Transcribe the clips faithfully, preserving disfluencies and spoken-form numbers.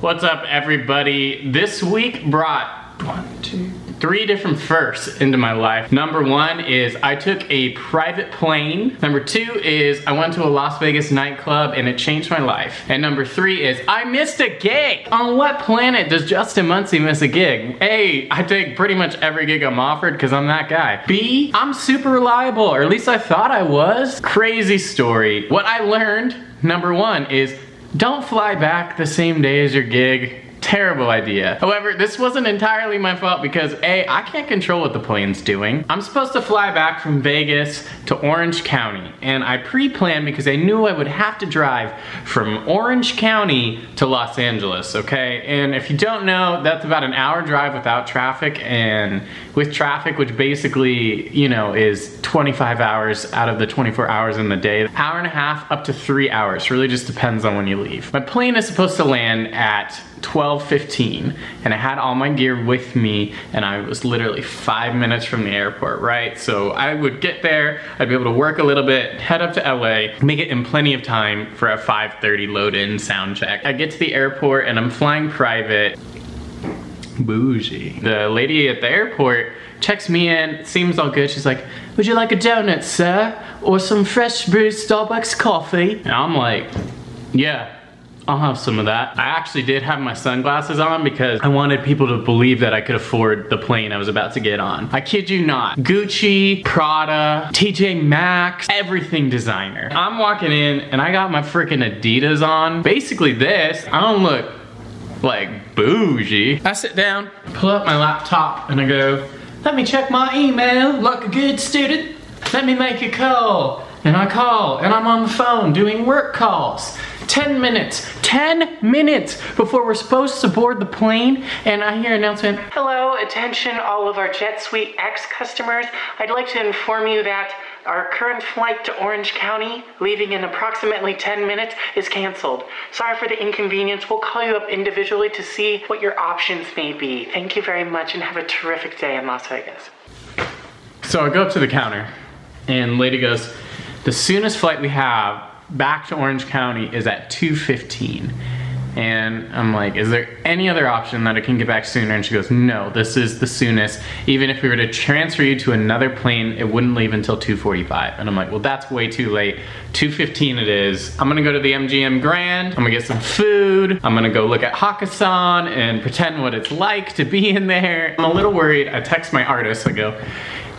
What's up, everybody? This week brought one, two, three different firsts into my life. Number one is I took a private plane. Number two is I went to a Las Vegas nightclub and it changed my life. And number three is I missed a gig. On what planet does Justin Muncy miss a gig? A, I take pretty much every gig I'm offered because I'm that guy. B, I'm super reliable, or at least I thought I was. Crazy story. What I learned, number one, is don't fly back the same day as your gig. Terrible idea. However, this wasn't entirely my fault because A, I can't control what the plane's doing. I'm supposed to fly back from Vegas to Orange County, and I pre-planned because I knew I would have to drive from Orange County to Los Angeles, okay? And if you don't know, that's about an hour drive without traffic, and with traffic, which basically, you know, is twenty-five hours out of the twenty-four hours in the day. Hour and a half up to three hours, really just depends on when you leave. My plane is supposed to land at twelve fifteen, and I had all my gear with me, and I was literally five minutes from the airport, right? So I would get there, I'd be able to work a little bit, head up to L A, make it in plenty of time for a five thirty load-in sound check. I get to the airport, and I'm flying private. Bougie. The lady at the airport checks me in, seems all good. She's like, "Would you like a donut, sir? Or some fresh brewed Starbucks coffee?" And I'm like, "Yeah, I'll have some of that." I actually did have my sunglasses on because I wanted people to believe that I could afford the plane I was about to get on. I kid you not. Gucci, Prada, T J Maxx, everything designer. I'm walking in and I got my freaking Adidas on. Basically this, I don't look like bougie. I sit down, pull up my laptop, and I go, "Let me check my email like a good student. Let me make a call." And I call, and I'm on the phone doing work calls. ten minutes, ten minutes before we're supposed to board the plane, and I hear an announcement. "Hello, attention all of our JetSuite X customers. I'd like to inform you that our current flight to Orange County, leaving in approximately ten minutes, is canceled. Sorry for the inconvenience. We'll call you up individually to see what your options may be. Thank you very much and have a terrific day in Las Vegas." So I go up to the counter and lady goes, "The soonest flight we have back to Orange County is at two fifteen. And I'm like, "Is there any other option that I can get back sooner?" And she goes, "No, this is the soonest. Even if we were to transfer you to another plane, it wouldn't leave until two forty-five. And I'm like, "Well, that's way too late. two fifteen it is. I'm gonna go to the M G M Grand. I'm gonna get some food. I'm gonna go look at Hakkasan and pretend what it's like to be in there." I'm a little worried. I text my artist. I go,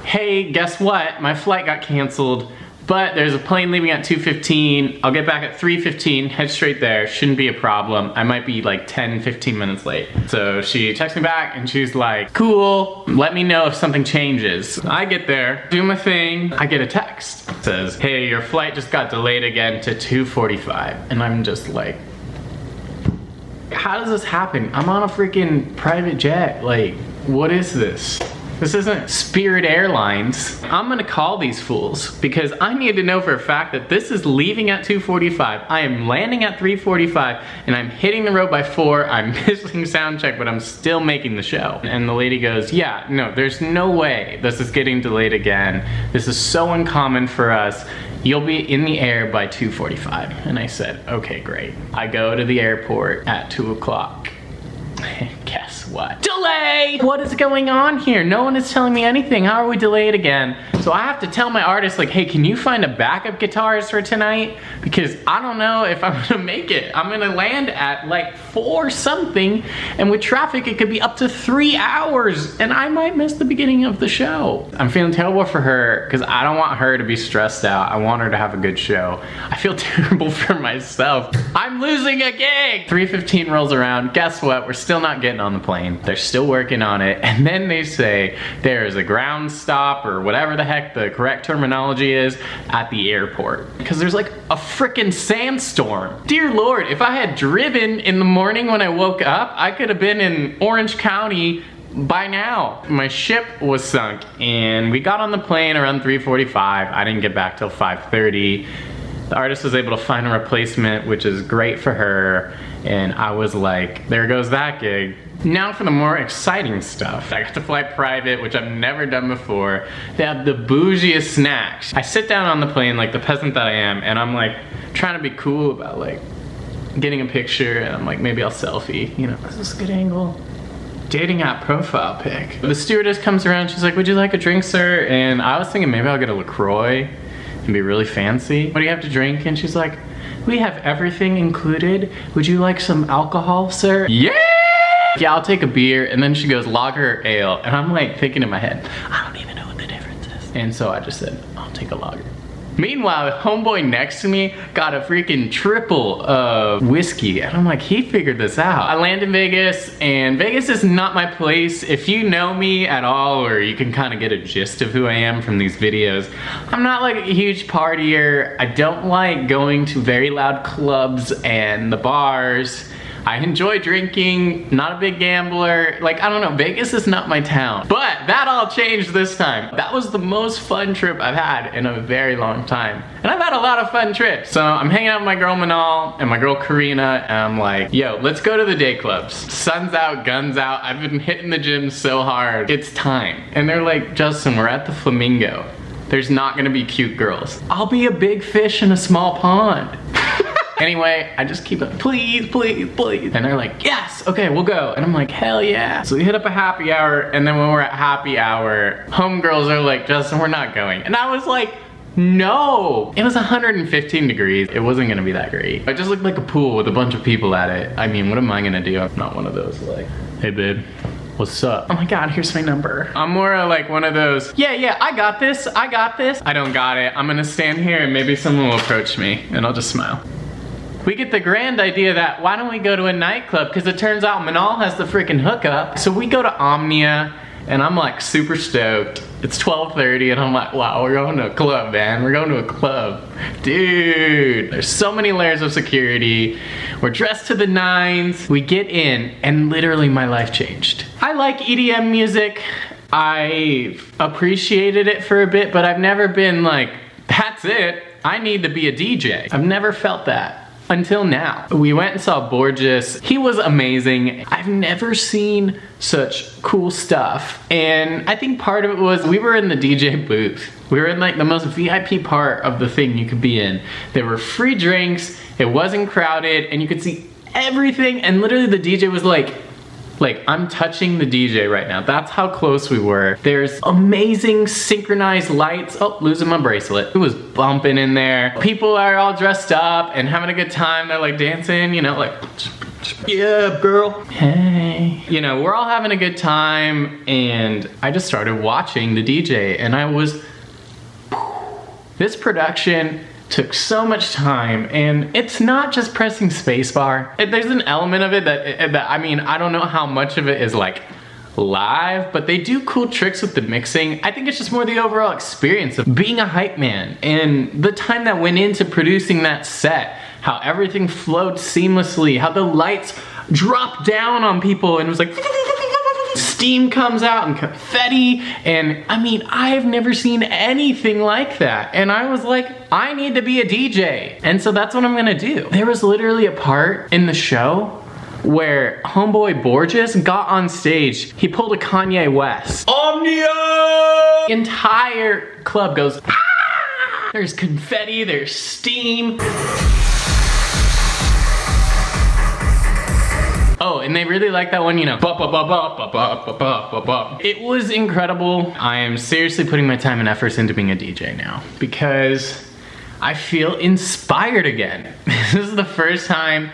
"Hey, guess what? My flight got canceled, but there's a plane leaving at two fifteen. I'll get back at three fifteen, head straight there. Shouldn't be a problem. I might be like ten, fifteen minutes late." So she texts me back and she's like, "Cool, let me know if something changes." I get there, do my thing, I get a text. It says, "Hey, your flight just got delayed again to two forty-five. And I'm just like, how does this happen? I'm on a freaking private jet. Like, what is this? This isn't Spirit Airlines. I'm gonna call these fools because I need to know for a fact that this is leaving at two forty-five. I am landing at three forty-five and I'm hitting the road by four. I'm missing sound check, but I'm still making the show." And the lady goes, "Yeah, no, there's no way this is getting delayed again. This is so uncommon for us. You'll be in the air by two forty-five. And I said, "Okay, great." I go to the airport at two o'clock. Guess what? Delay! What is going on here? No one is telling me anything. How are we delayed again? So I have to tell my artist, like, "Hey, can you find a backup guitarist for tonight? Because I don't know if I'm gonna make it. I'm gonna land at like four something, and with traffic, it could be up to three hours, and I might miss the beginning of the show." I'm feeling terrible for her because I don't want her to be stressed out. I want her to have a good show. I feel terrible for myself. I'm losing a gig! three fifteen rolls around. Guess what? We're still Still not getting on the plane. They're still working on it, and then they say there is a ground stop or whatever the heck the correct terminology is at the airport because there's like a freaking sandstorm. Dear Lord, if I had driven in the morning when I woke up, I could have been in Orange County by now. My ship was sunk, and we got on the plane around three forty-five. I didn't get back till five thirty. The artist was able to find a replacement, which is great for her, and I was like, there goes that gig. Now for the more exciting stuff. I got to fly private, which I've never done before. They have the bougiest snacks. I sit down on the plane like the peasant that I am, and I'm like trying to be cool about like, getting a picture, and I'm like, maybe I'll selfie, you know, this is a good angle. Dating app profile pic. The stewardess comes around, she's like, would you like a drink, sir? And I was thinking maybe I'll get a LaCroix and be really fancy. What do you have to drink? And she's like, we have everything included. Would you like some alcohol, sir? Yeah! Yeah, I'll take a beer. And then she goes, lager or ale? And I'm like thinking in my head, I don't even know what the difference is. And so I just said, I'll take a lager. Meanwhile, homeboy next to me got a freaking triple of whiskey, and I'm like, he figured this out. I land in Vegas, and Vegas is not my place. If you know me at all, or you can kind of get a gist of who I am from these videos, I'm not like a huge partier. I don't like going to very loud clubs and the bars. I enjoy drinking, not a big gambler. Like, I don't know, Vegas is not my town. But that all changed this time. That was the most fun trip I've had in a very long time. And I've had a lot of fun trips. So I'm hanging out with my girl Manal and my girl Karina, and I'm like, yo, let's go to the day clubs. Sun's out, guns out. I've been hitting the gym so hard. It's time. And they're like, Justin, we're at the Flamingo. There's not gonna be cute girls. I'll be a big fish in a small pond. Anyway, I just keep like, please, please, please. And they're like, yes, okay, we'll go. And I'm like, hell yeah. So we hit up a happy hour, and then when we're at happy hour, homegirls are like, Justin, we're not going. And I was like, no. It was one hundred fifteen degrees. It wasn't gonna be that great. It just looked like a pool with a bunch of people at it. I mean, what am I gonna do? I'm not one of those like, hey babe, what's up? Oh my God, here's my number. I'm more like one of those, yeah, yeah, I got this, I got this. I don't got it. I'm gonna stand here and maybe someone will approach me and I'll just smile. We get the grand idea that why don't we go to a nightclub? Because it turns out Manal has the freaking hookup. So we go to Omnia, and I'm like super stoked. It's twelve thirty, and I'm like, wow, we're going to a club, man. We're going to a club. Dude, there's so many layers of security. We're dressed to the nines. We get in, and literally my life changed. I like E D M music. I appreciated it for a bit, but I've never been like, that's it. I need to be a D J. I've never felt that. Until now. We went and saw Borgeous. He was amazing. I've never seen such cool stuff. And I think part of it was we were in the D J booth. We were in like the most V I P part of the thing you could be in. There were free drinks, it wasn't crowded, and you could see everything, and literally the D J was like, Like, I'm touching the D J right now. That's how close we were. There's amazing synchronized lights. Oh, losing my bracelet. It was bumping in there. People are all dressed up and having a good time. They're like dancing, you know, like, yeah, girl. Hey. You know, we're all having a good time, and I just started watching the D J, and I was, this production took so much time, and it's not just pressing spacebar. There's an element of it that, that, I mean, I don't know how much of it is like live, but they do cool tricks with the mixing. I think it's just more the overall experience of being a hype man and the time that went into producing that set, how everything flowed seamlessly, how the lights dropped down on people and it was like, steam comes out and confetti, and I mean, I've never seen anything like that. And I was like, I need to be a D J. And so that's what I'm gonna do. There was literally a part in the show where homeboy Borgeous got on stage. He pulled a Kanye West. Omnia! The entire club goes, ah! There's confetti, there's steam. Oh, and they really like that one, you know. It was incredible. I am seriously putting my time and efforts into being a D J now because I feel inspired again. This is the first time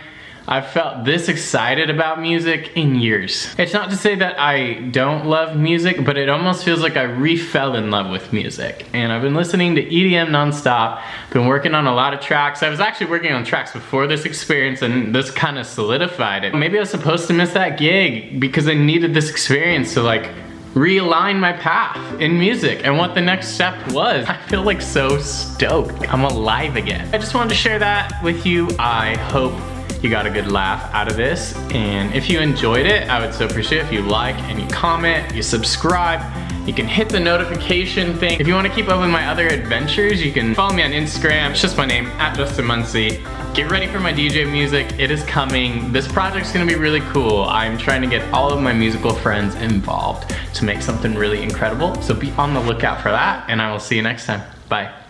I've felt this excited about music in years. It's not to say that I don't love music, but it almost feels like I re-fell in love with music. And I've been listening to E D M nonstop, been working on a lot of tracks. I was actually working on tracks before this experience, and this kind of solidified it. Maybe I was supposed to miss that gig because I needed this experience to like realign my path in music and what the next step was. I feel like so stoked. I'm alive again. I just wanted to share that with you. I hope you got a good laugh out of this. And if you enjoyed it, I would so appreciate it if you like and you comment, you subscribe, you can hit the notification thing. If you want to keep up with my other adventures, you can follow me on Instagram. It's just my name, at Justin Muncy. Get ready for my D J music. It is coming. This project's gonna be really cool. I'm trying to get all of my musical friends involved to make something really incredible. So be on the lookout for that, and I will see you next time. Bye.